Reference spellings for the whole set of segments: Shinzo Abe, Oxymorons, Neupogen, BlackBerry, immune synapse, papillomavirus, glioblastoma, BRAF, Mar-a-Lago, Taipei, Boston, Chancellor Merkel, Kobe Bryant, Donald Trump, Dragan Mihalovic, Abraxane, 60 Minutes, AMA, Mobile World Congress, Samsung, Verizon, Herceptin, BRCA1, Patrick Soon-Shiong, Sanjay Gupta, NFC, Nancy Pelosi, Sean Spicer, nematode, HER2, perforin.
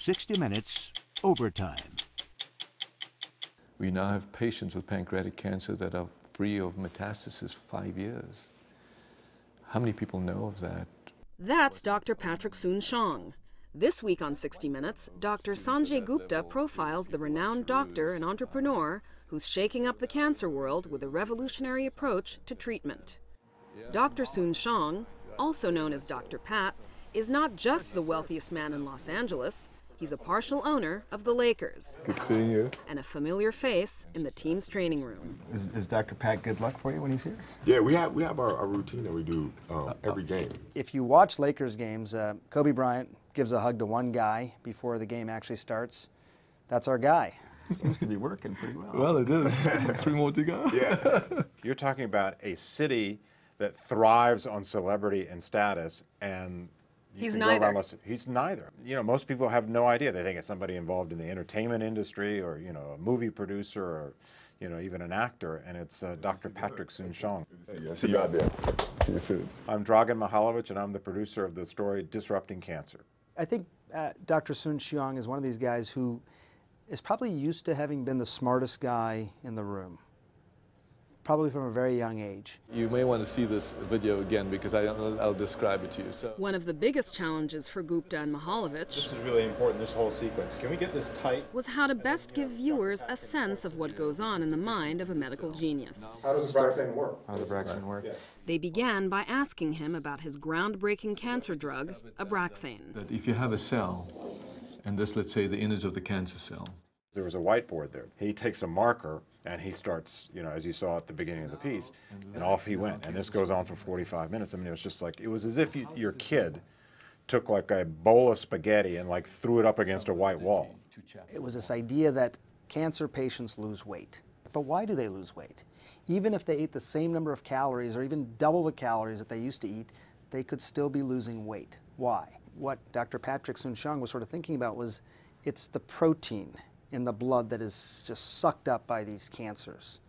60 Minutes Overtime. We now have patients with pancreatic cancer that are free of metastasis 5 years. How many people know of that? That's Dr. Patrick Soon-Shiong. This week on 60 Minutes, Dr. Sanjay Gupta profiles the renowned doctor and entrepreneur who's shaking up the cancer world with a revolutionary approach to treatment. Dr. Soon-Shiong, also known as Dr. Pat, is not just the wealthiest man in Los Angeles. He's a partial owner of the Lakers. Good seeing you. And a familiar face in the team's training room. Is Dr. Pat good luck for you when he's here? Yeah, we have our routine that we do every game. If you watch Lakers games, Kobe Bryant gives a hug to one guy before the game actually starts. That's our guy. Seems to be working pretty well. Well, it is. 3 more to go. Yeah. You're talking about a city that thrives on celebrity and status, and he's neither. He's neither. You know, most people have no idea. They think it's somebody involved in the entertainment industry or, you know, a movie producer or, you know, even an actor. And it's Dr. Patrick Soon-Shiong. See you out there. See you soon. I'm Dragan Mihalovic, and I'm the producer of the story Disrupting Cancer. I think Dr. Soon-Shiong is one of these guys who is probably used to having been the smartest guy in the room, probably from a very young age. You may want to see this video again because I'll describe it to you. So. One of the biggest challenges for Gupta and Mihalovic, this is really important, this whole sequence, can we get this tight? Was how to best give viewers a sense of what goes on in the mind of a medical genius. How does Abraxane work? How does Abraxane work? Yeah. They began by asking him about his groundbreaking cancer drug, Abraxane. But if you have a cell, and this, let's say, the innards of the cancer cell. There was a whiteboard there. He takes a marker and he starts, you know, as you saw at the beginning of the piece, and off he went. And this goes on for 45 minutes. I mean, it was just like, it was as if your kid took like a bowl of spaghetti and like threw it up against a white wall. It was this idea that cancer patients lose weight. But why do they lose weight? Even if they ate the same number of calories or even double the calories that they used to eat, they could still be losing weight. Why? What Dr. Patrick Soon-Shiong was sort of thinking about was it's the protein in the blood that is just sucked up by these cancers.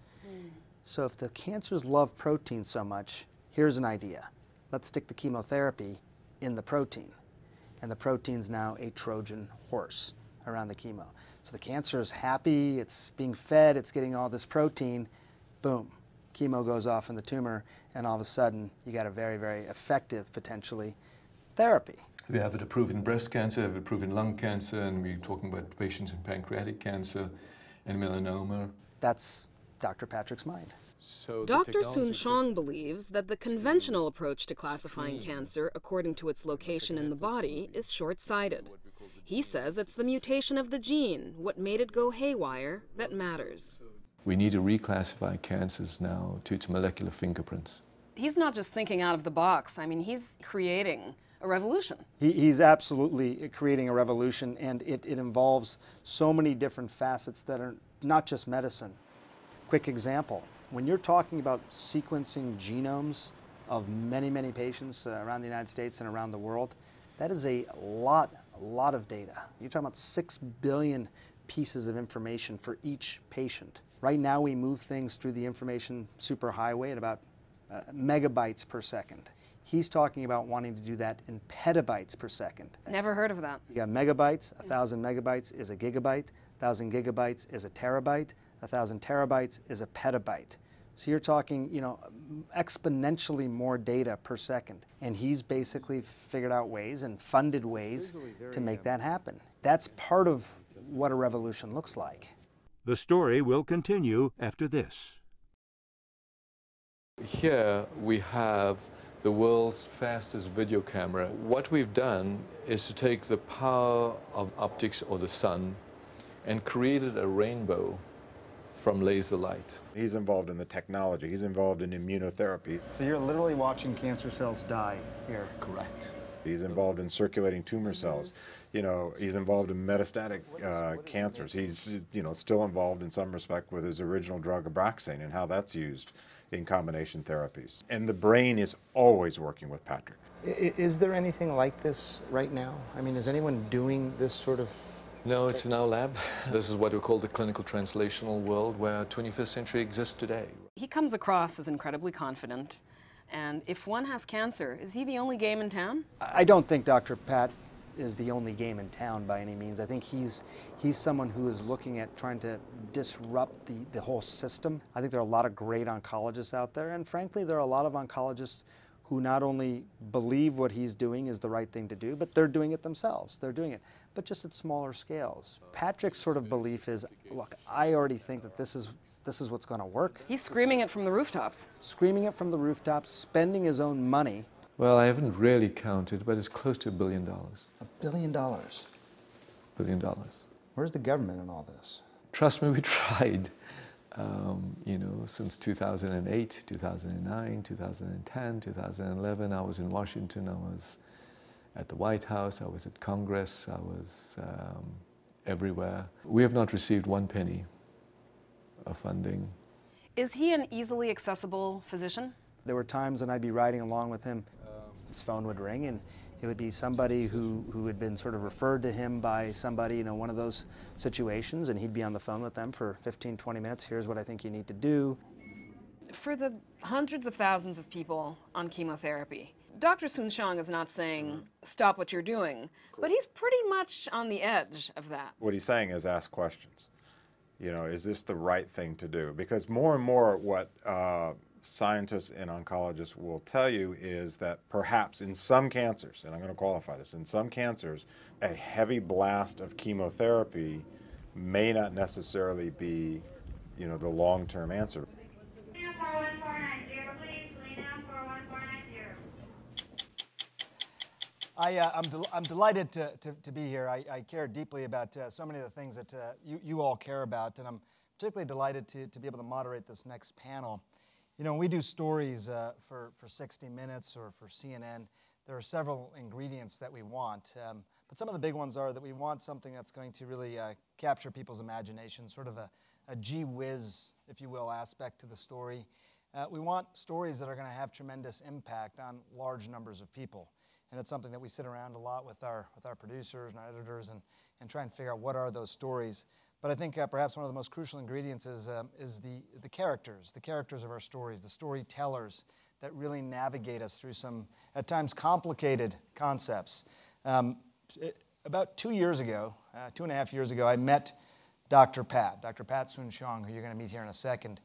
So if the cancers love protein so much, here's an idea. Let's stick the chemotherapy in the protein. And the protein's now a Trojan horse around the chemo. So the cancer's happy, it's being fed, it's getting all this protein, boom. Chemo goes off in the tumor, and all of a sudden, you got a very, very effective, potentially, therapy. We have it approved in breast cancer, we have it approved in lung cancer, and we're talking about patients in pancreatic cancer and melanoma. That's Dr. Patrick's mind. So Dr. Soon-Shiong believes that the conventional approach to classifying cancer according to its location in the body is short-sighted. He says it's the mutation of the gene, what made it go haywire, that matters. We need to reclassify cancers now to its molecular fingerprints. He's not just thinking out of the box. I mean, he's creating a revolution. He's absolutely creating a revolution, and it involves so many different facets that are not just medicine. Quick example, when you're talking about sequencing genomes of many, many patients around the United States and around the world, that is a lot of data. You're talking about 6 billion pieces of information for each patient. Right now we move things through the information superhighway at about megabytes per second. He's talking about wanting to do that in petabytes per second. Never heard of that. You got megabytes. 1,000 megabytes is a gigabyte. 1,000 gigabytes is a terabyte. 1,000 terabytes is a petabyte. So you're talking, you know, exponentially more data per second. And he's basically figured out ways and funded ways to make that happen. That's part of what a revolution looks like. The story will continue after this. Here we have the world's fastest video camera. What we've done is to take the power of optics or the sun and created a rainbow from laser light. He's involved in the technology. He's involved in immunotherapy. So you're literally watching cancer cells die here. Correct. He's involved in circulating tumor cells. You know, he's involved in metastatic cancers. He's, you know, still involved in some respect with his original drug Abraxane and how that's used in combination therapies. And the brain is always working with Patrick. Is there anything like this right now? I mean, is anyone doing this sort of? No, it's in our lab. This is what we call the clinical translational world, where 21st century exists today. He comes across as incredibly confident. And if one has cancer, is he the only game in town? I don't think Dr. Pat is the only game in town by any means. I think he's someone who is looking at trying to disrupt the whole system. I think there are a lot of great oncologists out there, and frankly, there are a lot of oncologists who not only believe what he's doing is the right thing to do, but they're doing it themselves. They're doing it, but just at smaller scales. Patrick's sort of belief is, look, I already think that this is what's going to work. He's screaming it from the rooftops. Screaming it from the rooftops, spending his own money. Well, I haven't really counted, but it's close to $1 billion. $1 billion? $1 billion. Where's the government in all this? Trust me, we tried. You know, since 2008, 2009, 2010, 2011, I was in Washington, I was at the White House, I was at Congress, I was everywhere. We have not received one penny of funding. Is he an easily accessible physician? There were times when I'd be riding along with him, his phone would ring, and it would be somebody who had been sort of referred to him by somebody, you know, one of those situations, and he'd be on the phone with them for 15, 20 minutes. Here's what I think you need to do. For the hundreds of thousands of people on chemotherapy, Dr. Soon-Shiong is not saying, stop what you're doing, but he's pretty much on the edge of that. What he's saying is ask questions. You know, is this the right thing to do? Because more and more what scientists and oncologists will tell you is that perhaps in some cancers, and I'm going to qualify this, in some cancers, a heavy blast of chemotherapy may not necessarily be, you know, the long-term answer. I'm delighted to be here. I care deeply about so many of the things that you all care about, and I'm particularly delighted to be able to moderate this next panel. You know, when we do stories for 60 Minutes or for CNN, there are several ingredients that we want. But some of the big ones are that we want something that's going to really capture people's imagination, sort of a gee whiz, if you will, aspect to the story. We want stories that are going to have tremendous impact on large numbers of people. And it's something that we sit around a lot with our producers and our editors and try and figure out what are those stories. But I think perhaps one of the most crucial ingredients is the characters of our stories, the storytellers that really navigate us through some, at times, complicated concepts. About 2.5 years ago, I met Dr. Pat Soon-Shiong, who you're going to meet here in a second.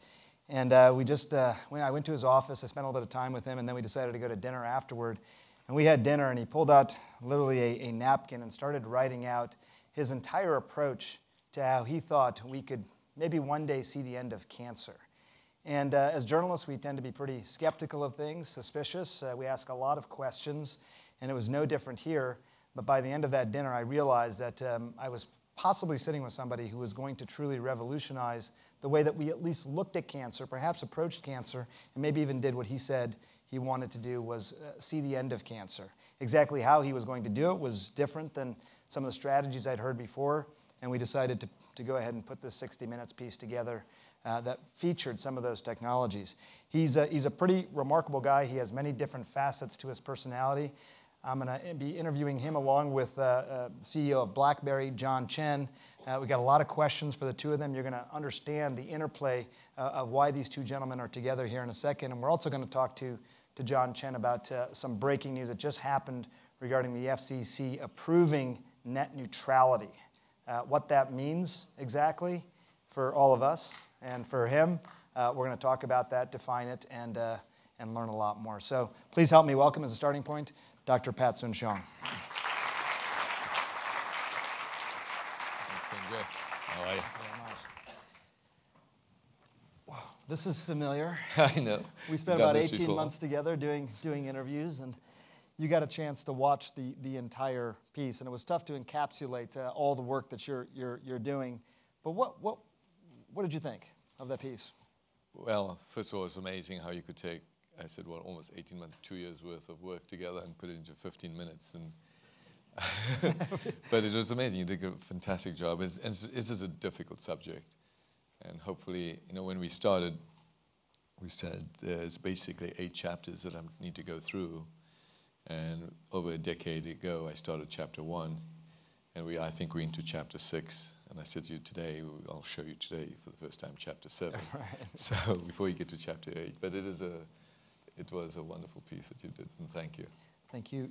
And I went to his office, I spent a little bit of time with him, and then we decided to go to dinner afterward. And we had dinner, and he pulled out literally a napkin and started writing out his entire approach to how he thought we could maybe one day see the end of cancer. And as journalists, we tend to be pretty skeptical of things, suspicious. We ask a lot of questions, and it was no different here. But by the end of that dinner, I realized that I was possibly sitting with somebody who was going to truly revolutionize the way that we at least looked at cancer, perhaps approached cancer, and maybe even did what he said he wanted to do, was see the end of cancer. Exactly how he was going to do it was different than some of the strategies I'd heard before. And we decided to go ahead and put this 60 Minutes piece together that featured some of those technologies. He's a pretty remarkable guy. He has many different facets to his personality. I'm going to be interviewing him along with CEO of BlackBerry, John Chen. We've got a lot of questions for the two of them. You're going to understand the interplay of why these two gentlemen are together here in a second. And we're also going to talk to John Chen about some breaking news that just happened regarding the FCC approving net neutrality. What that means exactly for all of us and for him. We're going to talk about that, define it, and learn a lot more. So please help me welcome as a starting point, Dr. Pat Soon-Shiong. How are you? Wow, this is familiar. I know. We spent about 18 months together doing interviews, and you got a chance to watch the entire piece, and it was tough to encapsulate all the work that you're doing. But what did you think of that piece? Well, first of all, it's amazing how you could take, I said, well, almost 18 months, 2 years worth of work together and put it into 15 minutes. And but it was amazing. You did a fantastic job. And this is a difficult subject, and hopefully, you know, when we started, we said there's basically 8 chapters that I need to go through. And over a decade ago, I started chapter 1, and I think we're into chapter 6. And I said to you today, I'll show you today for the first time chapter 7. Right. So before you get to chapter 8, but it was a wonderful piece that you did, and thank you. Thank you.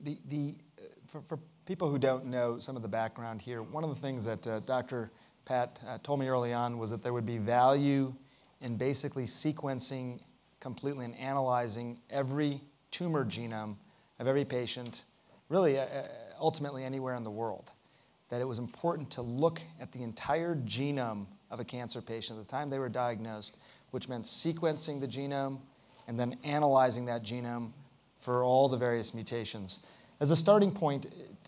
For people who don't know some of the background here, one of the things that Dr. Pat told me early on was that there would be value in basically sequencing completely and analyzing every tumor genome of every patient, really ultimately anywhere in the world, that it was important to look at the entire genome of a cancer patient at the time they were diagnosed, which meant sequencing the genome and then analyzing that genome for all the various mutations. As a starting point,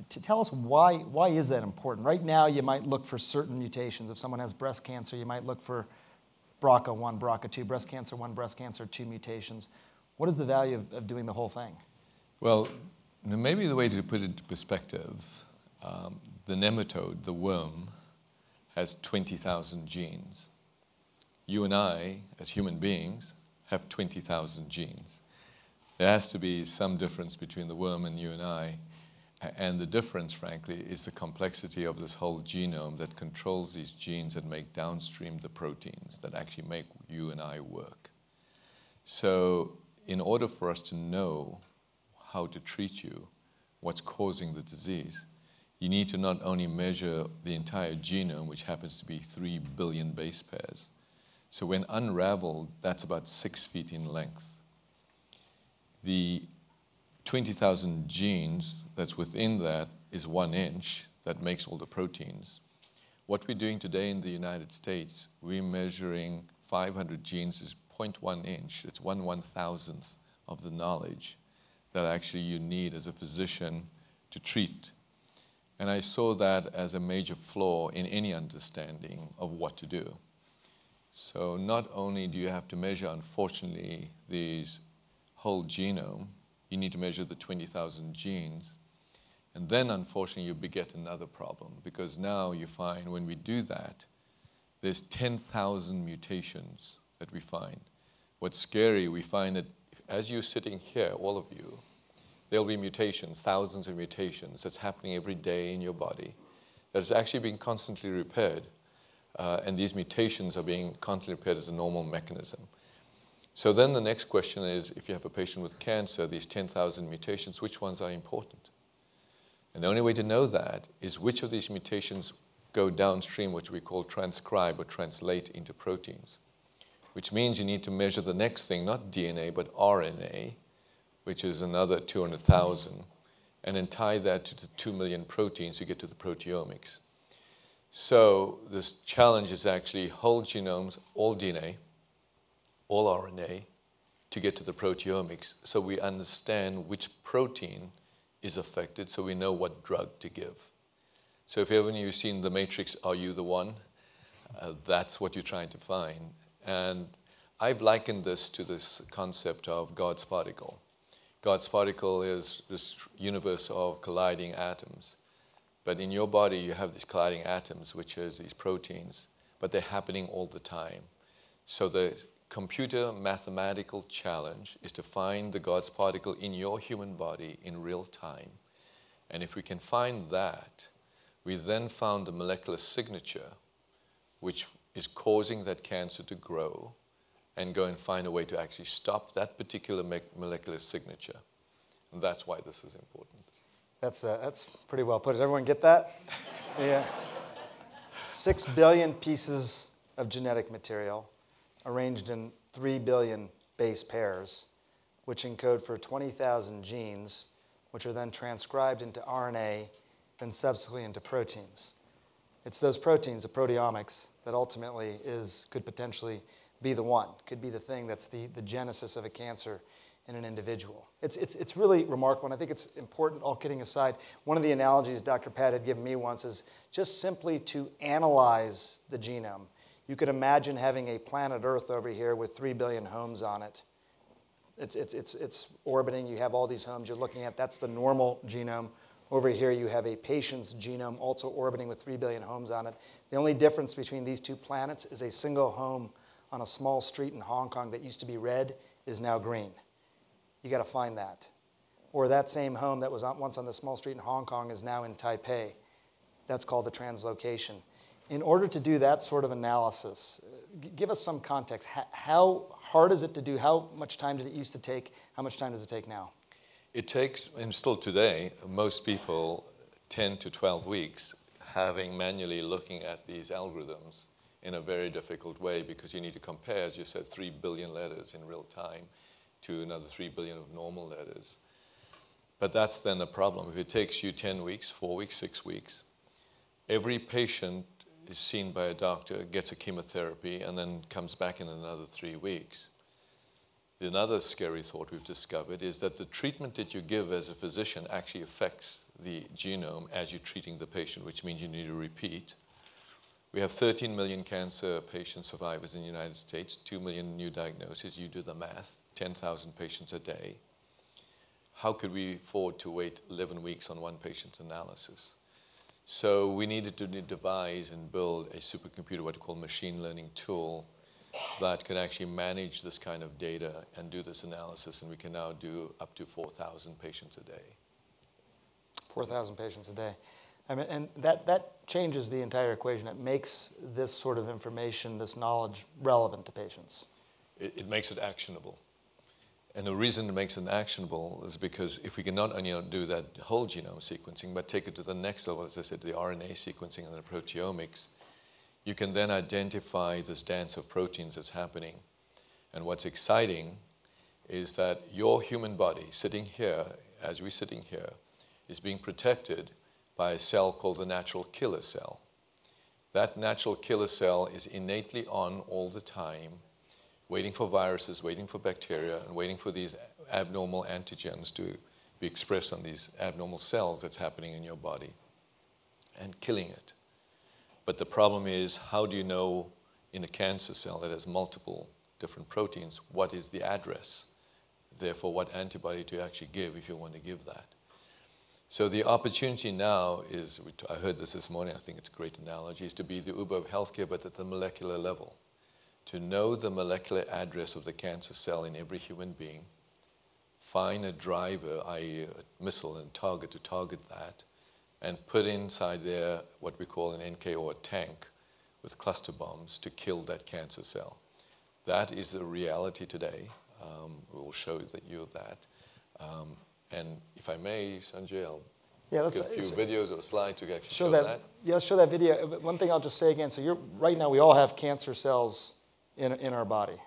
to tell us why is that important? Right now, you might look for certain mutations. If someone has breast cancer, you might look for BRCA1, BRCA2, breast cancer 1, breast cancer 2 mutations. What is the value of doing the whole thing? Well, maybe the way to put it into perspective, the nematode, the worm, has 20,000 genes. You and I, as human beings, have 20,000 genes. There has to be some difference between the worm and you and I, and the difference, frankly, is the complexity of this whole genome that controls these genes that make downstream the proteins that actually make you and I work. So in order for us to know how to treat you, what's causing the disease, you need to not only measure the entire genome, which happens to be 3 billion base pairs. So when unraveled, that's about 6 feet in length. The 20,000 genes that's within that is 1 inch that makes all the proteins. What we're doing today in the United States, we're measuring 500 genes is 0.1 inch. It's 1/1,000th of the knowledge that actually you need as a physician to treat. And I saw that as a major flaw in any understanding of what to do. So not only do you have to measure, unfortunately, these whole genome, you need to measure the 20,000 genes. And then, unfortunately, you beget another problem, because now you find when we do that, there's 10,000 mutations that we find. What's scary, we find that as you're sitting here, all of you, there'll be mutations, thousands of mutations that's happening every day in your body that's actually being constantly repaired. And these mutations are being constantly repaired as a normal mechanism. So then the next question is, if you have a patient with cancer, these 10,000 mutations, which ones are important? And the only way to know that is which of these mutations go downstream, which we call transcribe or translate into proteins, which means you need to measure the next thing, not DNA, but RNA, which is another 200,000, and then tie that to the 2 million proteins, you get to the proteomics. So this challenge is actually whole genomes, all DNA, all RNA, to get to the proteomics so we understand which protein is affected so we know what drug to give. So if ever you've seen The Matrix, Are You the One? That's what you're trying to find. And I've likened this to this concept of God's particle. God's particle is this universe of colliding atoms. But in your body, you have these colliding atoms, which is these proteins, but they're happening all the time. So the computer mathematical challenge is to find the God's particle in your human body in real time. And if we can find that, we then found the molecular signature which is causing that cancer to grow and go and find a way to actually stop that particular molecular signature. And that's why this is important. That's pretty well put. Does everyone get that? Yeah. 6 billion pieces of genetic material, arranged in 3 billion base pairs, which encode for 20,000 genes, which are then transcribed into RNA, then subsequently into proteins. It's those proteins, the proteomics, that ultimately could potentially be the one, could be the thing that's the genesis of a cancer in an individual. It's really remarkable, and I think it's important, all kidding aside, one of the analogies Dr. Pat had given me once is just simply to analyze the genome. You could imagine having a planet Earth over here with 3 billion homes on it. It's orbiting, you have all these homes you're looking at, that's the normal genome. Over here you have a patient's genome also orbiting with 3 billion homes on it. The only difference between these two planets is a single home on a small street in Hong Kong that used to be red is now green. You gotta find that. Or that same home that was once on the small street in Hong Kong is now in Taipei. That's called a translocation. In order to do that sort of analysis, give us some context. How hard is it to do? How much time did it used to take? How much time does it take now? It takes, and still today, most people 10 to 12 weeks having manually looking at these algorithms in a very difficult way, because you need to compare, as you said, 3 billion letters in real time to another 3 billion of normal letters. But that's then the problem. If it takes you 10 weeks, 4 weeks, 6 weeks, every patient is seen by a doctor, gets a chemotherapy, and then comes back in another 3 weeks. Another scary thought we've discovered is that the treatment that you give as a physician actually affects the genome as you're treating the patient, which means you need to repeat. We have 13 million cancer patient survivors in the United States, 2 million new diagnoses. You do the math, 10,000 patients a day. How could we afford to wait 11 weeks on one patient's analysis? So we needed to devise and build a supercomputer, what we call machine learning tool, that can actually manage this kind of data and do this analysis, and we can now do up to 4,000 patients a day. 4,000 patients a day. I mean, and that changes the entire equation. It makes this sort of information, this knowledge, relevant to patients. It makes it actionable. And the reason it makes it actionable is because if we can not only do that whole genome sequencing, but take it to the next level, as I said, the RNA sequencing and the proteomics, you can then identify this dance of proteins that's happening. And what's exciting is that your human body sitting here, as we're sitting here, is being protected by a cell called the natural killer cell. That natural killer cell is innately on all the time, waiting for viruses, waiting for bacteria, and waiting for these abnormal antigens to be expressed on these abnormal cells that's happening in your body and killing it. But the problem is, how do you know in a cancer cell that has multiple different proteins, what is the address? Therefore, what antibody to actually give if you want to give that? So the opportunity now is, I heard this morning, I think it's a great analogy, is to be the Uber of healthcare, but at the molecular level. To know the molecular address of the cancer cell in every human being, find a driver, i.e. a missile and target to target that, and put inside there what we call an NK or a tank with cluster bombs to kill that cancer cell. That is the reality today. We will show you that. And if I may, Sanjay, I'll get a few videos or slides to actually show that. Yeah, let's show that video. One thing I'll just say again, so you're, right now we all have cancer cells in our body.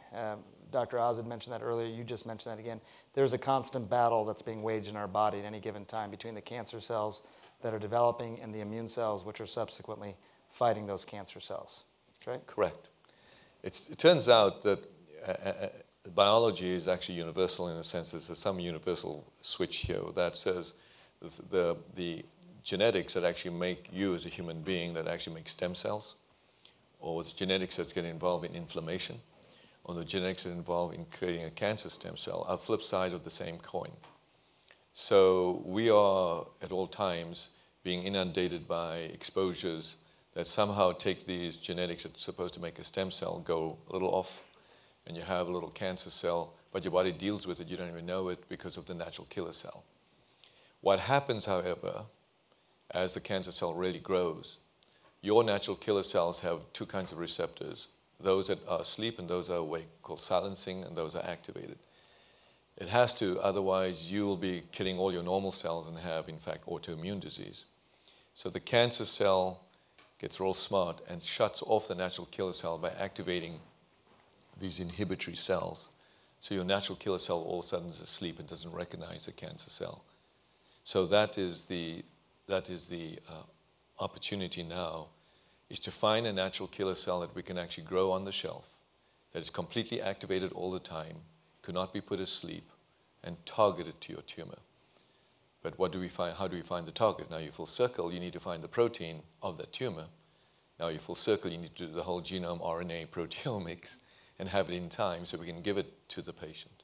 Dr. Oz had mentioned that earlier. You just mentioned that again. There's a constant battle that's being waged in our body at any given time between the cancer cells that are developing and the immune cells, which are subsequently fighting those cancer cells, right? Correct. It turns out that biology is actually universal in a sense. There's some universal switch here that says the genetics that actually make you as a human being, that actually make stem cells, or the genetics that's getting involved in inflammation, or the genetics that involve in creating a cancer stem cell are flip sides of the same coin. So we are, at all times, being inundated by exposures that somehow take these genetics that's supposed to make a stem cell go a little off, and you have a little cancer cell, but your body deals with it. You don't even know it because of the natural killer cell. What happens, however, as the cancer cell really grows, your natural killer cells have two kinds of receptors, those that are asleep and those that are awake, called silencing, and those are activated. It has to, otherwise you will be killing all your normal cells and have, in fact, autoimmune disease. So the cancer cell gets real smart and shuts off the natural killer cell by activating these inhibitory cells. So your natural killer cell all of a sudden is asleep and doesn't recognize the cancer cell. So that is the opportunity now, is to find a natural killer cell that we can actually grow on the shelf, that is completely activated all the time, could not be put asleep, and targeted to your tumor. But what do we find? How do we find the target? Now you full circle, you need to find the protein of that tumor. Now you full circle, you need to do the whole genome, RNA, proteomics, and have it in time so we can give it to the patient.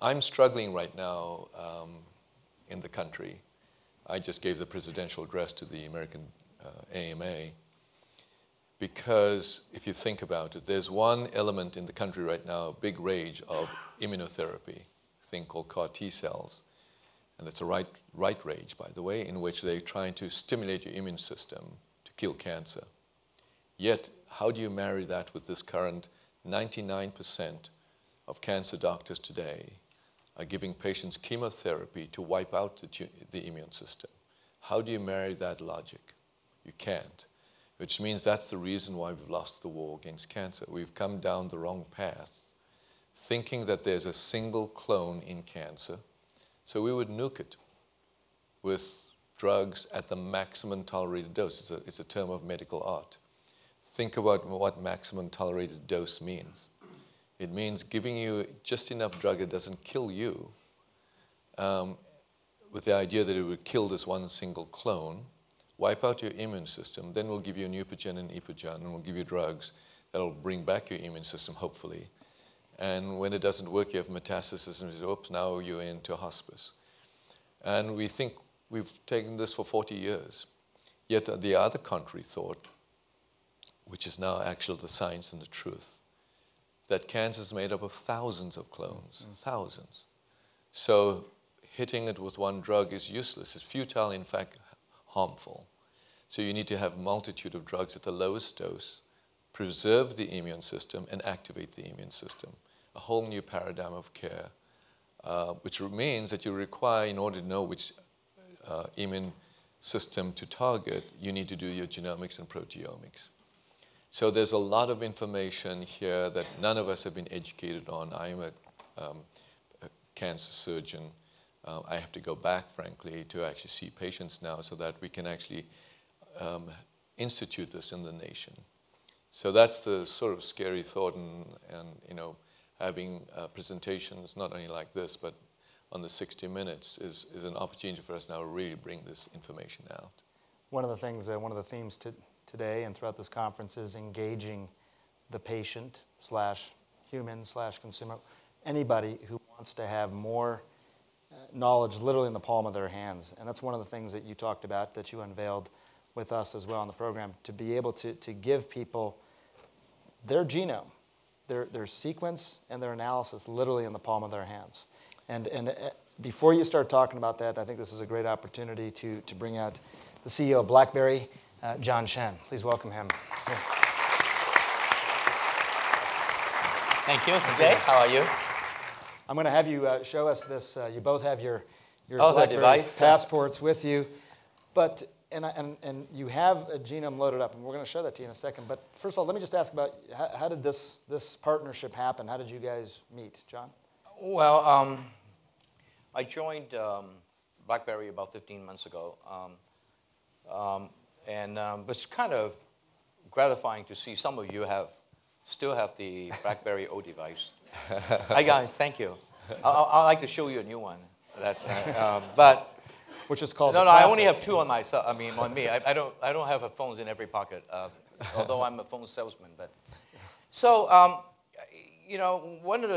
I'm struggling right now in the country. I just gave the presidential address to the American AMA, because if you think about it, there's one element in the country right now, a big rage of immunotherapy, a thing called CAR T-cells. And that's a right rage, by the way, in which they're trying to stimulate your immune system to kill cancer. Yet, how do you marry that with this current 99% of cancer doctors today giving patients chemotherapy to wipe out the immune system. How do you marry that logic? You can't, which means that's the reason why we've lost the war against cancer. We've come down the wrong path, thinking that there's a single clone in cancer, so we would nuke it with drugs at the maximum tolerated dose. It's a term of medical art. Think about what maximum tolerated dose means. It means giving you just enough drug that doesn't kill you, with the idea that it would kill this one single clone, wipe out your immune system, then we'll give you Neupogen and Epigen, and we'll give you drugs that'll bring back your immune system, hopefully. And when it doesn't work, you have metastasis, and you say, oops, now you're into hospice. And we think we've taken this for 40 years. Yet the other country thought, which is now actually the science and the truth, that cancer is made up of thousands of clones, thousands. So hitting it with one drug is useless. It's futile, in fact, harmful. So you need to have a multitude of drugs at the lowest dose, preserve the immune system, and activate the immune system. A whole new paradigm of care, which means that you require, in order to know which immune system to target, you need to do your genomics and proteomics. So there's a lot of information here that none of us have been educated on. I'm a cancer surgeon. I have to go back, frankly, to actually see patients now so that we can actually institute this in the nation. So that's the sort of scary thought, and you know, having presentations not only like this, but on the 60 Minutes is an opportunity for us now to really bring this information out. One of the things, one of the themes today and throughout this conference is engaging the patient slash human slash consumer, anybody who wants to have more knowledge literally in the palm of their hands. And that's one of the things that you talked about, that you unveiled with us as well on the program, to be able to give people their genome, their sequence and their analysis literally in the palm of their hands. And before you start talking about that, I think this is a great opportunity to bring out the CEO of BlackBerry, John Chen. Please welcome him. Thank you. Jay, how are you? I'm going to have you show us this. You both have your BlackBerry passports with you, but and you have a genome loaded up, and we're going to show that to you in a second. But first of all, let me just ask about how did this partnership happen? How did you guys meet, John? Well, I joined BlackBerry about 15 months ago. It's kind of gratifying to see some of you still have the BlackBerry O device. Thank you. I'd like to show you a new one. Which is called. No, I only have two on myself. I mean, on me. I don't have phones in every pocket. Although I'm a phone salesman, but so you know, one of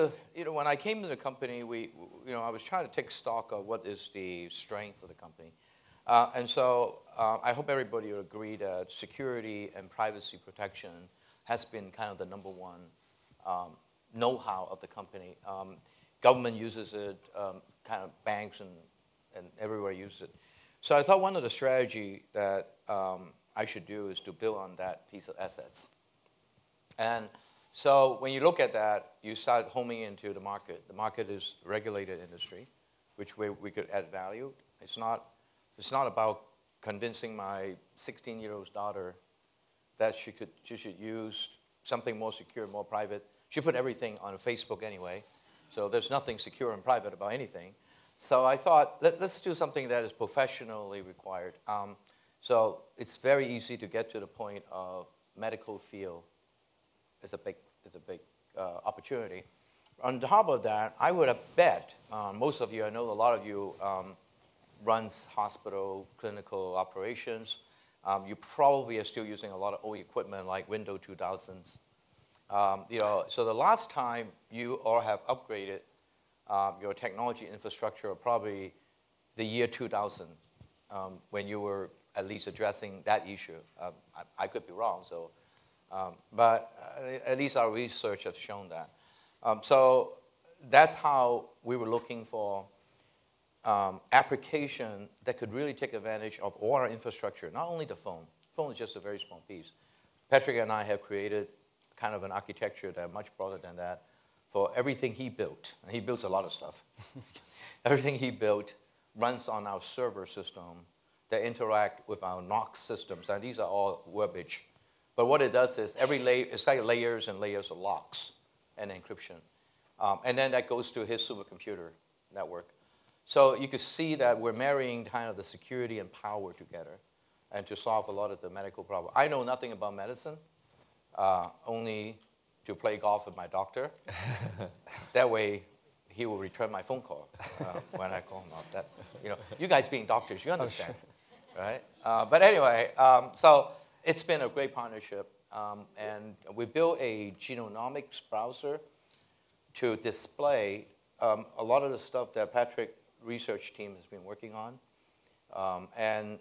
the when I came to the company, I was trying to take stock of what is the strength of the company. I hope everybody will agree that security and privacy protection has been kind of the number one know-how of the company. Government uses it, kind of banks and everywhere uses it. So I thought one of the strategy that I should do is to build on that piece of assets. And so when you look at that, you start homing into the market. The market is a regulated industry, which we could add value. It's not about convincing my 16-year-old daughter that she should use something more secure, more private. She put everything on Facebook anyway, so there's nothing secure and private about anything. So I thought, let's do something that is professionally required. So it's very easy to get to the point of medical field. It's a big opportunity. On top of that, I would have bet, most of you, I know a lot of you, runs hospital clinical operations. You probably are still using a lot of old equipment like Windows 2000s. So the last time you all have upgraded your technology infrastructure probably the year 2000 when you were at least addressing that issue. I could be wrong, so, but at least our research has shown that. So that's how we were looking for application that could really take advantage of all our infrastructure, not only the phone. Phone is just a very small piece. Patrick and I have created kind of an architecture that are much broader than that for everything he built. And he builds a lot of stuff. Everything he built runs on our server system that interact with our NOC systems. And these are all verbiage. But what it does is every layer, it's like layers and layers of locks and encryption. And then that goes to his supercomputer network. So you can see that we're marrying kind of the security and power together and to solve a lot of the medical problem. I know nothing about medicine, only to play golf with my doctor. That way, he will return my phone call when I call him up. That's, you know, you guys being doctors, you understand, right? But anyway, so it's been a great partnership. And we built a genomics browser to display a lot of the stuff that Patrick's research team has been working on. And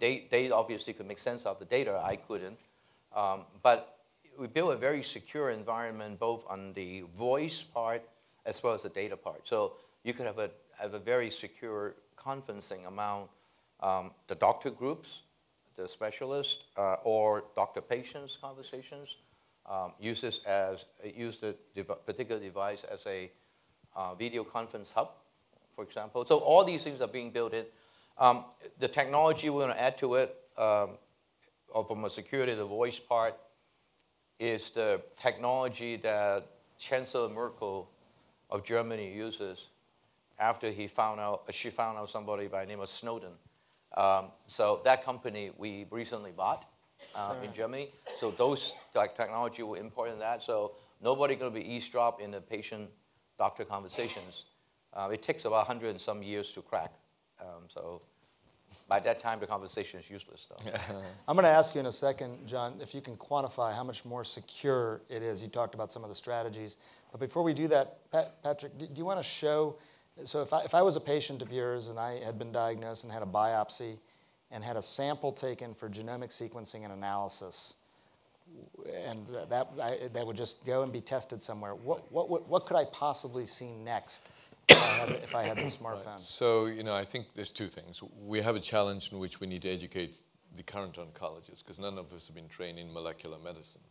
they obviously could make sense of the data. I couldn't. But we built a very secure environment both on the voice part as well as the data part. So you could have a very secure conferencing among the doctor groups, the specialists, or doctor-patients conversations. Use the particular device as a video conference hub, for example. So all these things are being built in. The technology we're going to add to it, from a security, the voice part, is the technology that Chancellor Merkel of Germany uses after she found out somebody by the name of Snowden. So that company we recently bought in Germany. So those technology were important in that. So nobody's going to be eavesdropped in the patient-doctor conversations. It takes about 100 and some years to crack. So by that time, the conversation is useless, though. I'm going to ask you in a second, John, if you can quantify how much more secure it is. You talked about some of the strategies. But before we do that, Patrick, do you want to show? So if I was a patient of yours and I had been diagnosed and had a biopsy and had a sample taken for genomic sequencing and analysis, and that would just go and be tested somewhere, what could I possibly see next? If I had the smartphone. Right. So, you know, I think there's two things. We have a challenge in which we need to educate the current oncologists, because none of us have been trained in molecular medicine.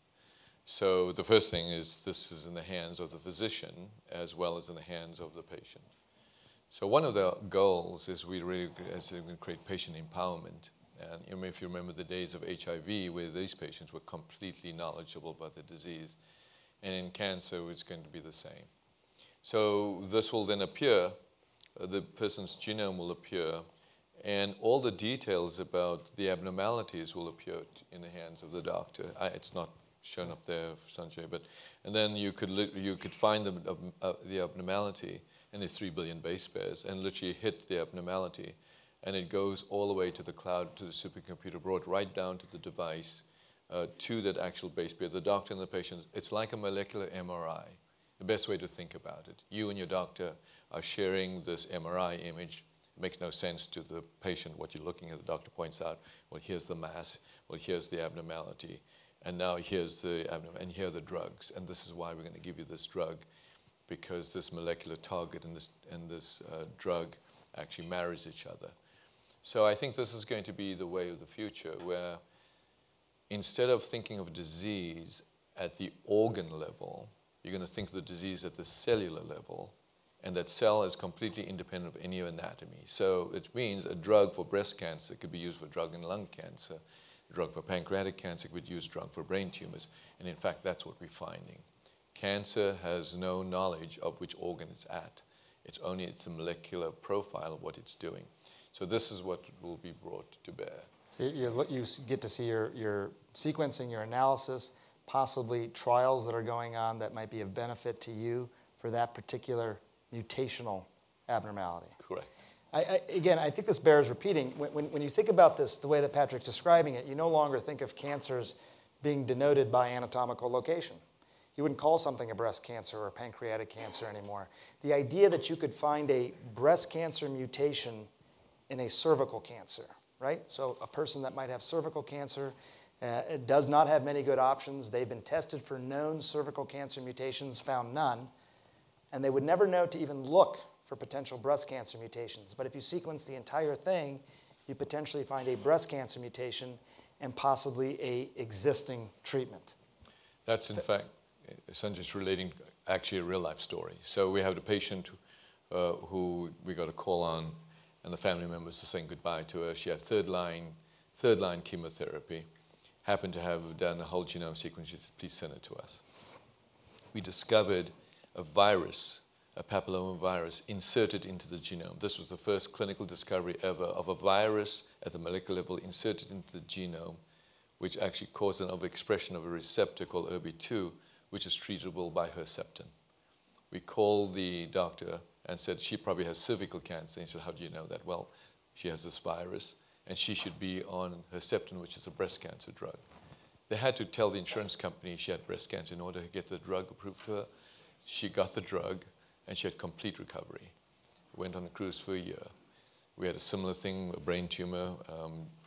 So the first thing is this is in the hands of the physician as well as in the hands of the patient. So one of the goals is we really create patient empowerment. And you know, if you remember the days of HIV, where these patients were completely knowledgeable about the disease, and in cancer, it's going to be the same. So this will then appear, the person's genome will appear, and all the details about the abnormalities will appear in the hands of the doctor. It's not shown up there, Sanjay, but, and then you could find the abnormality, and there's 3 billion base pairs, and literally hit the abnormality, and it goes all the way to the cloud, to the supercomputer, brought right down to the device, to that actual base pair. The doctor and the patient, it's like a molecular MRI. The best way to think about it. You and your doctor are sharing this MRI image. It makes no sense to the patient what you're looking at. The doctor points out, well, here's the mass, well, here's the abnormality, and now here's the abnormality, and here are the drugs, and this is why we're going to give you this drug, because this molecular target and this drug actually marries each other. So I think this is going to be the way of the future, where instead of thinking of disease at the organ level, you're going to think of the disease at the cellular level, and that cell is completely independent of any anatomy. So it means a drug for breast cancer could be used for drug and lung cancer, a drug for pancreatic cancer could be used drug for brain tumors, and in fact, that's what we're finding. Cancer has no knowledge of which organ it's at. It's only its molecular profile of what it's doing. So this is what will be brought to bear. So you get to see your sequencing, your analysis, possibly trials that are going on that might be of benefit to you for that particular mutational abnormality. Correct. Again, I think this bears repeating. When you think about this, the way that Patrick's describing it, you no longer think of cancers being denoted by anatomical location. You wouldn't call something a breast cancer or pancreatic cancer anymore. The idea that you could find a breast cancer mutation in a cervical cancer, right? So a person that might have cervical cancer, it does not have many good options. They've been tested for known cervical cancer mutations, found none, and they would never know to even look for potential breast cancer mutations. But if you sequence the entire thing, you potentially find a breast cancer mutation and possibly an existing treatment. That's in fact, Sanjay's relating actually a real-life story. So we have the patient who we got a call on, and the family members are saying goodbye to her. She had third-line chemotherapy, happened to have done a whole genome sequence. She said, please send it to us. We discovered a virus, a papillomavirus, inserted into the genome. This was the first clinical discovery ever of a virus at the molecular level inserted into the genome, which actually caused an overexpression of a receptor called ERB2, which is treatable by Herceptin. We called the doctor and said, she probably has cervical cancer. And he said, how do you know that? Well, she has this virus, and she should be on Herceptin, which is a breast cancer drug. They had to tell the insurance company she had breast cancer in order to get the drug approved for her. She got the drug, and she had complete recovery. Went on a cruise for a year. We had a similar thing, a brain tumor,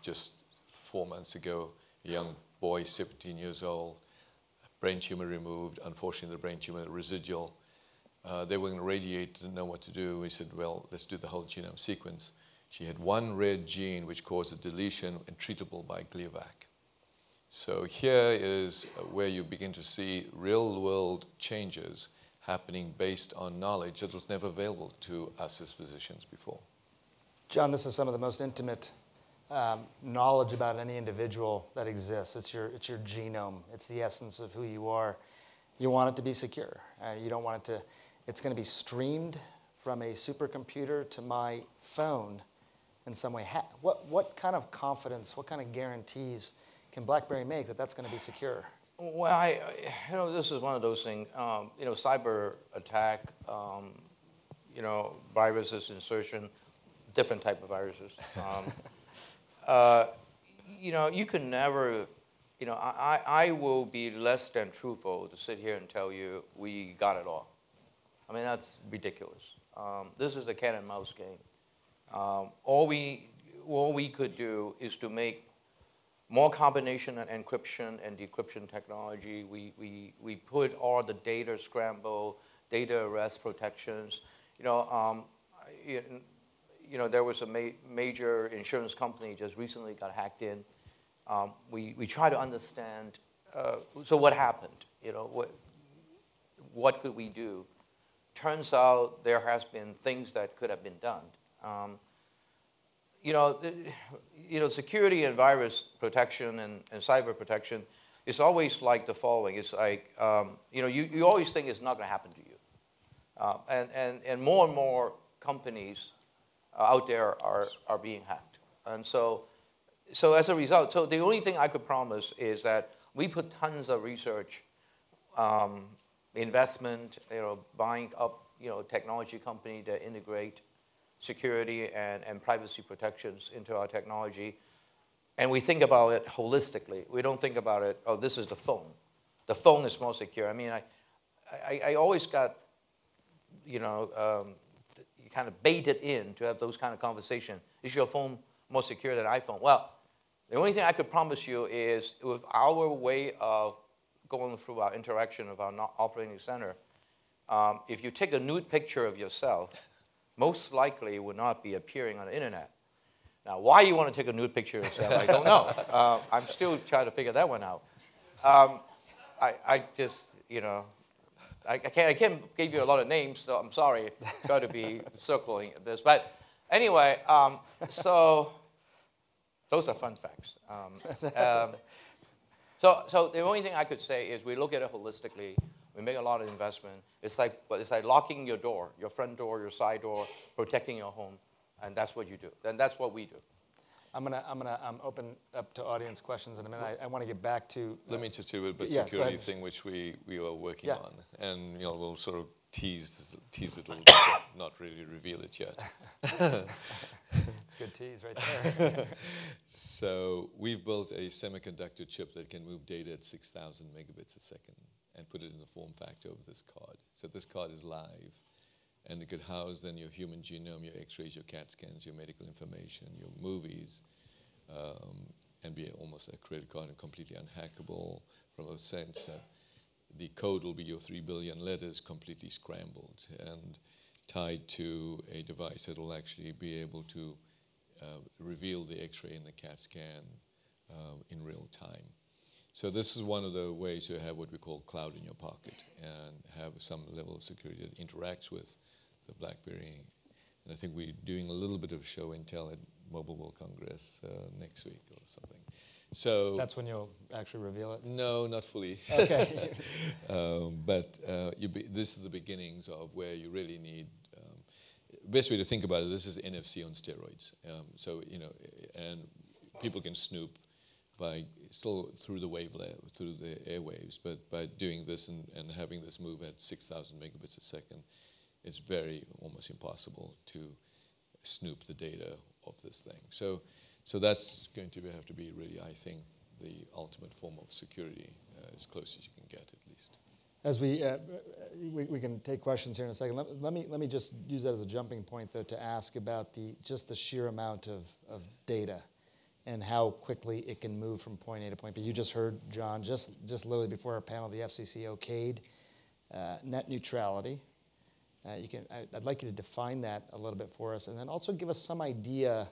just 4 months ago. A young boy, 17 years old, brain tumor removed. Unfortunately, the brain tumor, the residual. They were going to radiate, didn't know what to do. We said, well, let's do the whole genome sequence. She had one rare gene which caused a deletion and treatable by Gleevac. So here is where you begin to see real-world changes happening based on knowledge that was never available to us as physicians before. John, this is some of the most intimate knowledge about any individual that exists. It's your genome. It's the essence of who you are. You want it to be secure. You don't want it to. It's going to be streamed from a supercomputer to my phone in some way. What kind of confidence, what kind of guarantees can BlackBerry make that that's going to be secure? Well, this is one of those things. Cyber attack, viruses insertion, different type of viruses. You can never. I will be less than truthful to sit here and tell you we got it all. I mean, that's ridiculous. This is the cat and mouse game. All we could do is to make more combination and encryption and decryption technology. We put all the data scramble, data arrest protections. There was a major insurance company just recently got hacked in. We try to understand, so what happened? What could we do? Turns out there has been things that could have been done. Security and virus protection and cyber protection is always like the following. It's like, you always think it's not going to happen to you. More and more companies out there are being hacked. And so as a result, so the only thing I could promise is that we put tons of research, investment, buying up, technology company that integrate security and privacy protections into our technology. And we think about it holistically. We don't think about it, oh, this is the phone. The phone is more secure. I mean, I always got, kind of baited in to have those kind of conversation. Is your phone more secure than iPhone? Well, the only thing I could promise you is with our way of going through our interaction of our operating center, if you take a nude picture of yourself, most likely it would not be appearing on the internet. Now, why you want to take a nude picture of yourself, I don't know. I'm still trying to figure that one out. I just, I can't give you a lot of names, so I'm sorry. Try to be circling this. But anyway, so those are fun facts. So the only thing I could say is we look at it holistically. We make a lot of investment. It's like locking your door, your front door, your side door, protecting your home, and that's what you do. And that's what we do. I'm gonna open up to audience questions in a minute. I want to get back to. Let me just do the security thing, which we are working on, and we'll sort of tease it a little bit, but not really reveal it yet. It's a good tease right there. So we've built a semiconductor chip that can move data at 6,000 megabits a second and put it in the form factor of this card. So this card is live. And it could house then your human genome, your x-rays, your CAT scans, your medical information, your movies, and be almost a credit card and completely unhackable from a sense that the code will be your 3 billion letters completely scrambled and tied to a device that will actually be able to reveal the x-ray and the CAT scan in real time. So this is one of the ways to have what we call cloud in your pocket and have some level of security that interacts with the BlackBerry. And I think we're doing a little bit of show and tell at Mobile World Congress next week or something. So that's when you'll actually reveal it? No, not fully. Okay. This is the beginnings of where you really need, best way to think about it, this is NFC on steroids. So, you know, and people can snoop by still through the wavelength, through the airwaves, but by doing this and having this move at 6,000 megabits a second, it's very almost impossible to snoop the data of this thing. So that's going to have to be really, I think, the ultimate form of security, as close as you can get, at least. As we can take questions here in a second. Let me just use that as a jumping point, though, to ask about just the sheer amount of data and how quickly it can move from point A to point B. You just heard, John, just literally before our panel, the FCC okayed net neutrality. I'd like you to define that a little bit for us, and then also give us some idea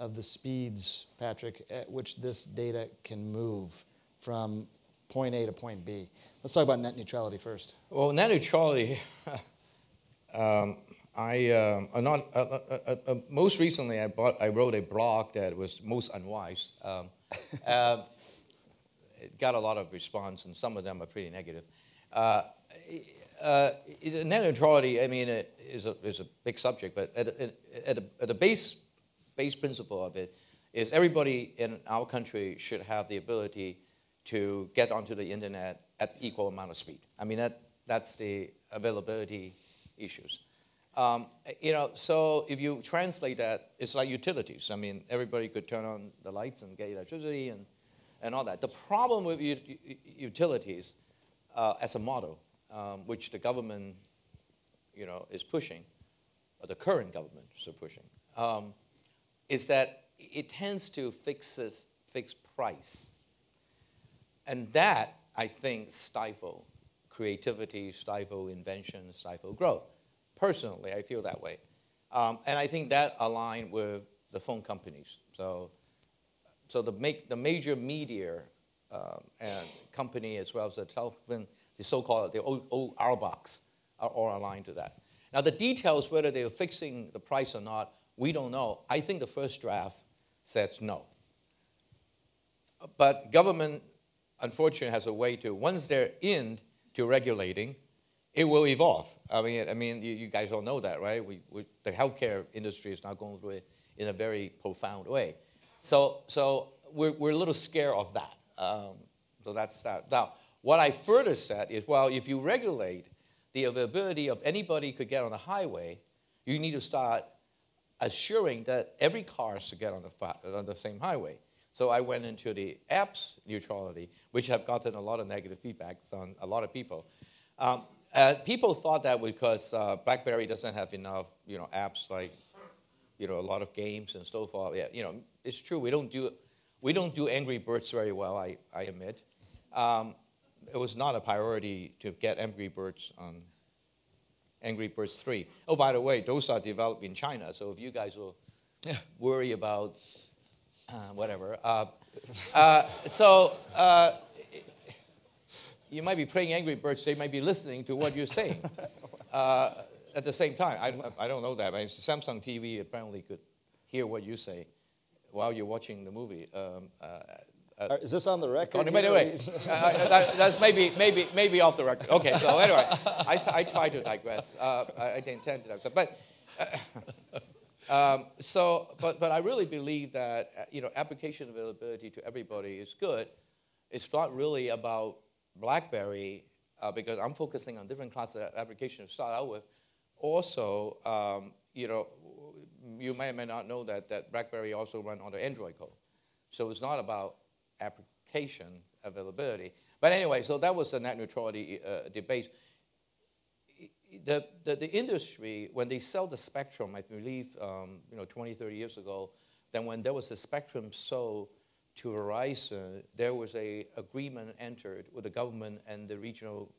of the speeds, Patrick, at which this data can move from point A to point B. Let's talk about net neutrality first. Well, net neutrality, most recently I wrote a blog that was most unwise. It got a lot of response, and some of them are pretty negative. Net neutrality, I mean, is a big subject, but at the base principle of it is everybody in our country should have the ability to get onto the internet at equal amount of speed. I mean, that's the availability issues. You know, so if you translate that, it's like utilities. I mean, everybody could turn on the lights and get electricity and all that. The problem with utilities as a model, which the government, you know, is pushing, or the current government is pushing, is that it tends to fix price. And that, I think, stifle creativity, stifle invention, stifle growth. Personally, I feel that way. And I think that aligns with the phone companies. So the major media and company, as well as the telephone, the so-called, the old Auerbachs, are all aligned to that. Now, the details, whether they are fixing the price or not, we don't know. I think the first draft says no. But government, unfortunately, has a way to, once they're into regulating, it will evolve. I mean, you guys all know that, right? The healthcare industry is now going through it in a very profound way. So we're a little scared of that. So that's that. Now, what I further said is, well, if you regulate the availability of anybody could get on the highway, you need to start assuring that every car should get on the same highway. So I went into the apps neutrality, which have gotten a lot of negative feedbacks on a lot of people. People thought that because BlackBerry doesn't have enough, you know, apps, like, you know, a lot of games and so forth. Yeah, you know, it's true. We don't do Angry Birds very well. I admit. It was not a priority to get Angry Birds on Angry Birds 3. Oh, by the way, those are developed in China, so if you guys will worry about whatever. You might be playing Angry Birds, they might be listening to what you're saying at the same time. I don't know that. I mean, Samsung TV apparently could hear what you say while you're watching the movie. Is this on the record? Anyway, that's maybe off the record. Okay, so anyway, I try to digress. I didn't intend to digress, but I really believe that, you know, application availability to everybody is good. It's not really about BlackBerry, because I'm focusing on different classes of applications to start out with. Also, you know, you may or may not know that BlackBerry also runs on the Android code, so it's not about application availability. But anyway, so that was the net neutrality debate. The industry, when they sell the spectrum, I believe, you know, 20, 30 years ago, then when there was a spectrum sold to Verizon, there was an agreement entered with the government and the regional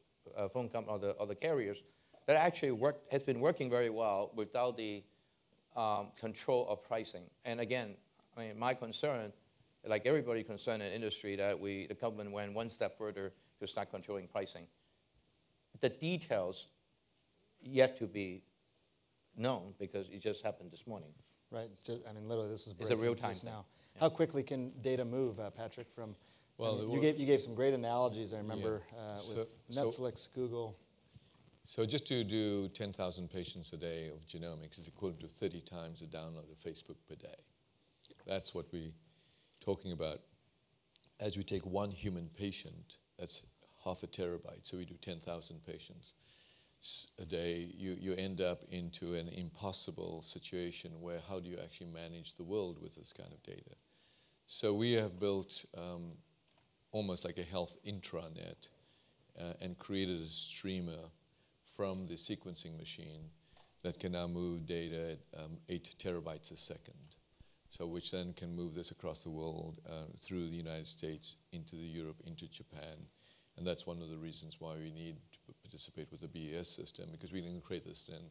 phone company or the carriers that actually has been working very well without the control of pricing. And again, I mean, my concern, like everybody concerned in the industry, that the government went one step further to start controlling pricing. The details yet to be known because it just happened this morning. Right. I mean, literally, this is breaking real time now. Yeah. How quickly can data move, Patrick? From well, I mean, you gave some great analogies. I remember with Netflix, Google. So just to do 10,000 patients a day of genomics is equivalent to 30 times the download of Facebook per day. That's what we're talking about. As we take one human patient, that's half a terabyte. So we do 10,000 patients a day. You end up into an impossible situation where how do you actually manage the world with this kind of data? So we have built almost like a health intranet and created a streamer from the sequencing machine that can now move data at 8 terabytes a second, so which then can move this across the world through the United States, into Europe, into Japan. And that's one of the reasons why we need to participate with the BES system, because we can create this an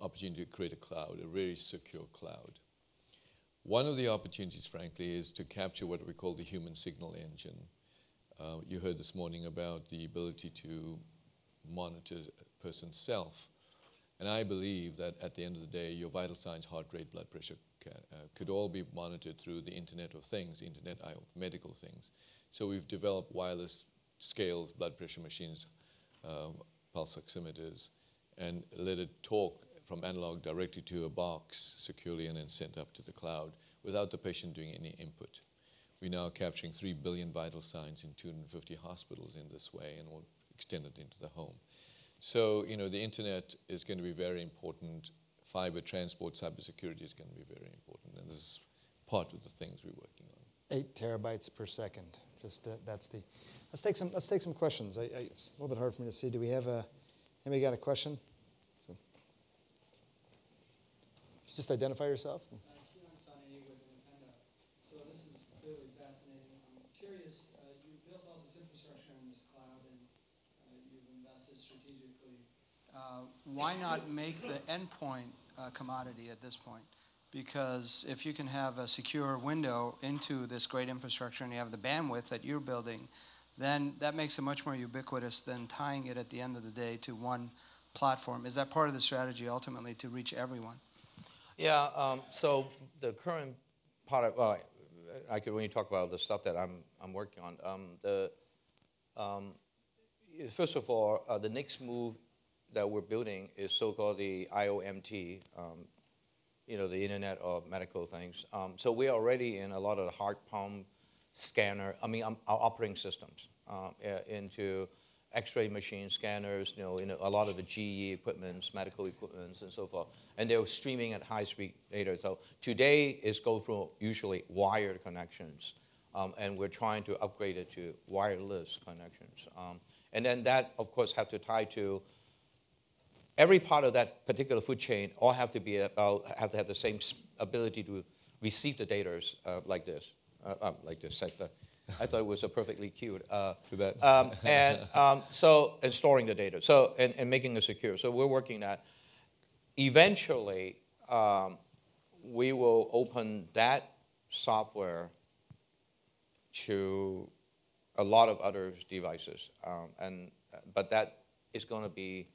opportunity to create a cloud, a very secure cloud. One of the opportunities, frankly, is to capture what we call the human signal engine. You heard this morning about the ability to monitor a person's self. And I believe that at the end of the day, your vital signs, heart rate, blood pressure could all be monitored through the Internet of Things, Internet of Medical Things. So we've developed wireless scales, blood pressure machines, pulse oximeters, and let it talk from analog directly to a box securely and then sent up to the cloud without the patient doing any input. We're now capturing 3 billion vital signs in 250 hospitals in this way, and we'll extend it into the home. So, you know, the Internet is going to be very important. Fiber transport, cybersecurity is going to be very important. And this is part of the things we're working on. 8 terabytes per second. Just that's the... Let's take some questions. It's a little bit hard for me to see. Do we have a... Anybody got a question? So, just identify yourself. So this is really fascinating. I'm curious, you built all this infrastructure in this cloud and you've invested strategically. Why not make the endpoint a commodity at this point? Because if you can have a secure window into this great infrastructure and you have the bandwidth that you're building, then that makes it much more ubiquitous than tying it at the end of the day to one platform. Is that part of the strategy ultimately to reach everyone? Yeah, so the current part of, I could really talk about the stuff that I'm working on. First of all, the next move that we're building is so-called the IoMT, you know, the Internet of Medical Things. So we're already in a lot of the heart pump, scanner, I mean, our operating systems into X-ray machines, scanners, you know, in a lot of the GE equipments, medical equipments, and so forth. And they're streaming at high-speed data. So today is go through usually wired connections, and we're trying to upgrade it to wireless connections. And then that, of course, have to tie to every part of that particular food chain. All have to be about have to have the same ability to receive the data like this. Like this sector. I thought it was a perfectly cute. Too bad. And storing the data. So and making it secure. So we're working that. Eventually, we will open that software to a lot of other devices. But that is going to be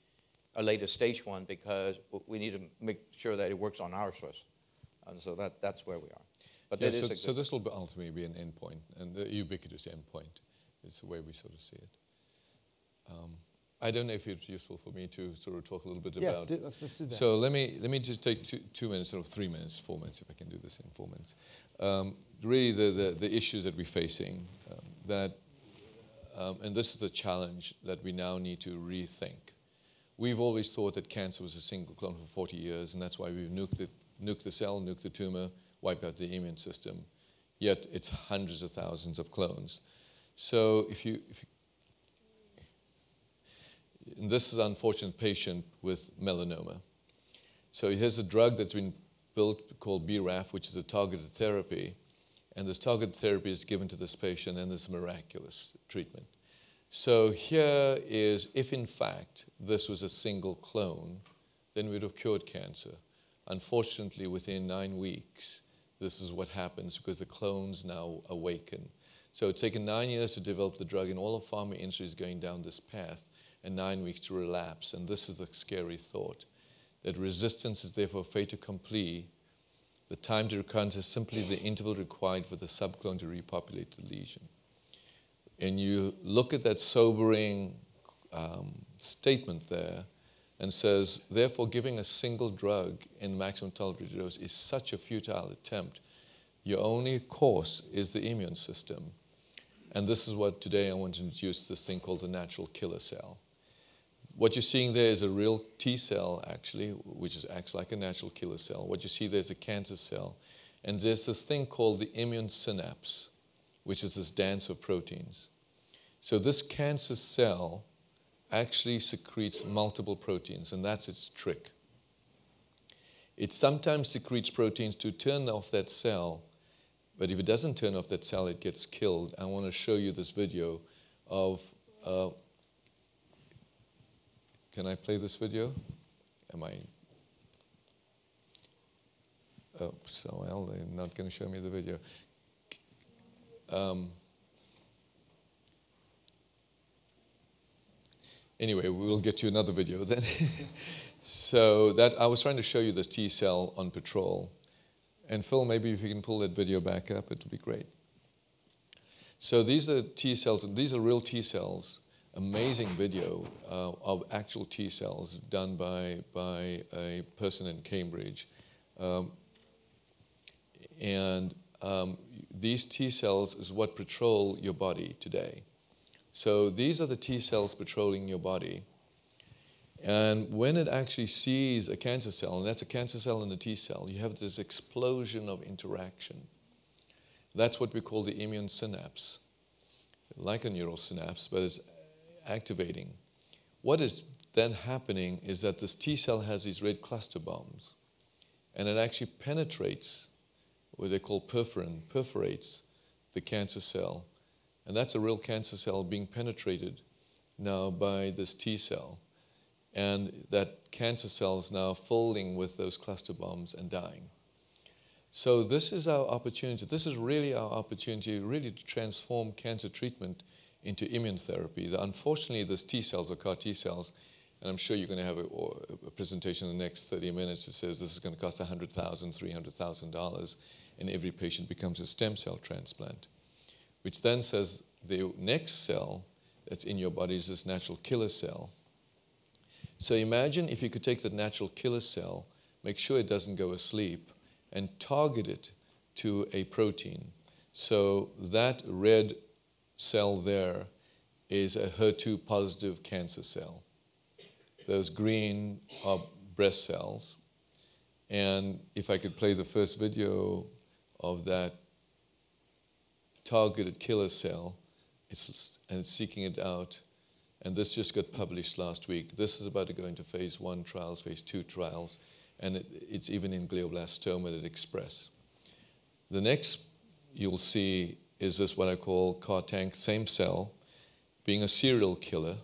a later stage one because we need to make sure that it works on ours first. And so that's where we are. But yeah, so this will ultimately be an endpoint, and the ubiquitous endpoint is the way we sort of see it. I don't know if it's useful for me to sort of talk a little bit about. Yeah, let's do that. So let me just take two minutes, sort of 3 minutes, 4 minutes, if I can do this in 4 minutes. Really, the issues that we're facing, and this is the challenge that we now need to rethink. We've always thought that cancer was a single clone for 40 years, and that's why we've nuked the cell, nuked the tumor, wipe out the immune system, yet it's hundreds of thousands of clones. So if you this is an unfortunate patient with melanoma. So here's a drug that's been built called BRAF, which is a targeted therapy, and this targeted therapy is given to this patient and this miraculous treatment. So here is, if in fact this was a single clone, then we'd have cured cancer. Unfortunately, within 9 weeks, this is what happens because the clones now awaken. So it's taken 9 years to develop the drug, and all of pharma industry is going down this path. and 9 weeks to relapse. And this is a scary thought, that resistance is therefore fait accompli. The time to recurrence is simply the interval required for the subclone to repopulate the lesion. And you look at that sobering statement there and says, therefore, giving a single drug in maximum tolerated dose is such a futile attempt. Your only course is the immune system. And this is what today I want to introduce, this thing called the natural killer cell. What you're seeing there is a real T cell, actually, which acts like a natural killer cell. What you see there is a cancer cell. And there's this thing called the immune synapse, which is this dance of proteins. So this cancer cell actually secretes multiple proteins, and that's its trick. It sometimes secretes proteins to turn off that cell, but if it doesn't turn off that cell, it gets killed. I want to show you this video of can I play this video? Am I? Oh, so well, they're not going to show me the video. Anyway, we'll get you another video then. So that I was trying to show you the T cell on patrol. And Phil, maybe if you can pull that video back up, it'll be great. So these are T cells, and these are real T cells. Amazing video of actual T cells done by a person in Cambridge. These T cells is what patrol your body today. So these are the T cells patrolling your body. And when it actually sees a cancer cell, and that's a cancer cell and a T cell, you have this explosion of interaction. That's what we call the immune synapse, like a neural synapse, but it's activating. What is then happening is that this T cell has these red cluster bombs, and it actually penetrates what they call perforin, perforates the cancer cell, and that's a real cancer cell being penetrated now by this T cell, and that cancer cell is now folding with those cluster bombs and dying. So this is our opportunity. This is really our opportunity, really, to transform cancer treatment into immune therapy. Unfortunately, this T cells or CAR T cells, and I'm sure you're going to have a presentation in the next 30 minutes that says this is going to cost $100,000, $300,000, and every patient becomes a stem cell transplant, which then says the next cell that's in your body is this natural killer cell. So imagine if you could take that natural killer cell, make sure it doesn't go asleep, and target it to a protein. So that red cell there is a HER2 positive cancer cell. Those green are breast cells. And if I could play the first video of that targeted killer cell, it's seeking it out. And this just got published last week. This is about to go into phase 1 trials, phase 2 trials. And it's even in glioblastoma that express. The next you'll see is this what I call CAR tank, same cell, being a serial killer.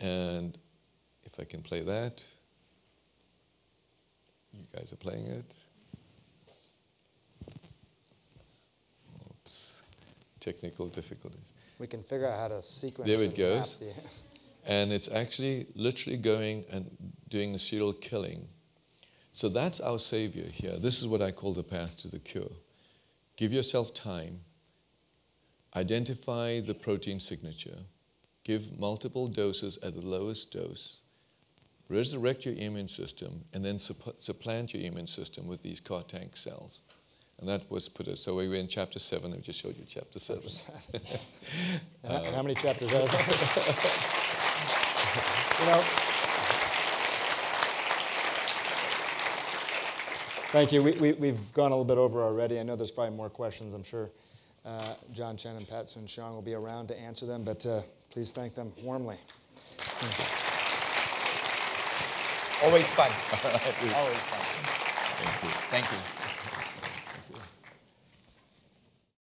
And if I can play that, you guys are playing it. Oops, technical difficulties. We can figure out how to sequence. There it goes. Yeah. And it's actually literally going and doing the serial killing. So that's our savior here. This is what I call the path to the cure. Give yourself time, identify the protein signature, give multiple doses at the lowest dose, resurrect your immune system, and then supplant your immune system with these CAR tank cells. And that was put as, so we were in chapter 7, I just showed you chapter 7. How many chapters are there? Thank you. We've gone a little bit over already. I know there's probably more questions. I'm sure John Chen and Pat Soon-Shiong will be around to answer them, but please thank them warmly. Thank you. Always fun. Always fun. Thank you. Thank you.